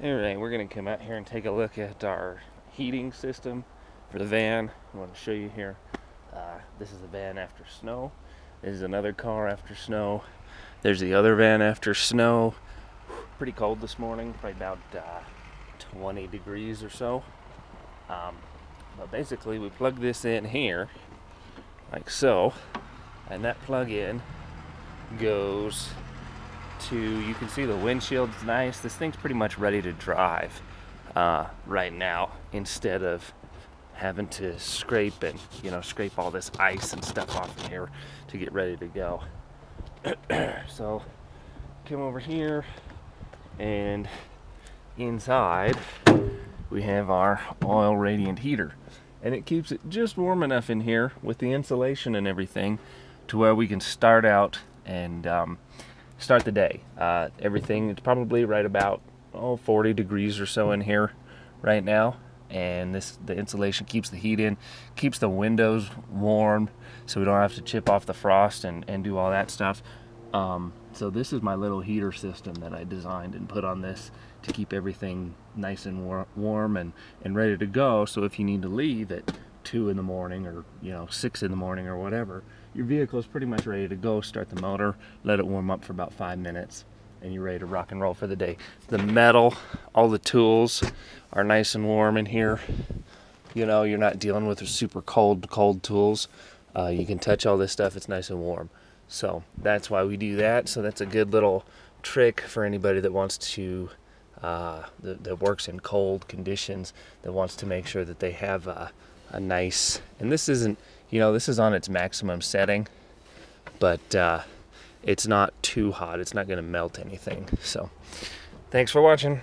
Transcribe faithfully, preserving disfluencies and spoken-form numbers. Alright, we're going to come out here and take a look at our heating system for the van. I want to show you here. Uh, this is the van after snow. This is another car after snow. There's the other van after snow. Pretty cold this morning, probably about uh, twenty degrees or so. Um, but basically, we plug this in here, like so, and that plug-in goes to, you can see the windshield's nice. This thing's pretty much ready to drive uh, right now, instead of having to scrape and, you know, scrape all this ice and stuff off of here to get ready to go. So, come over here, and inside we have our oil radiant heater, and it keeps it just warm enough in here with the insulation and everything to where we can start out and um, start the day. Uh, everything, it's probably right about oh, forty degrees or so in here right now, and this the insulation keeps the heat in, keeps the windows warm, so we don't have to chip off the frost and, and do all that stuff. Um, so this is my little heater system that I designed and put on this to keep everything nice and war warm and, and ready to go, so if you need to leave at two in the morning or, you know, six in the morning or whatever, your vehicle is pretty much ready to go. Start the motor, let it warm up for about five minutes, and you're ready to rock and roll for the day. The metal, all the tools are nice and warm in here. You know, you're not dealing with the super cold, cold tools. Uh, you can touch all this stuff, it's nice and warm. So that's why we do that. So that's a good little trick for anybody that wants to, uh, that, that works in cold conditions, that wants to make sure that they have a, a nice, and this isn't, you know, this is on its maximum setting, but uh, it's not too hot. It's not going to melt anything. So thanks for watching.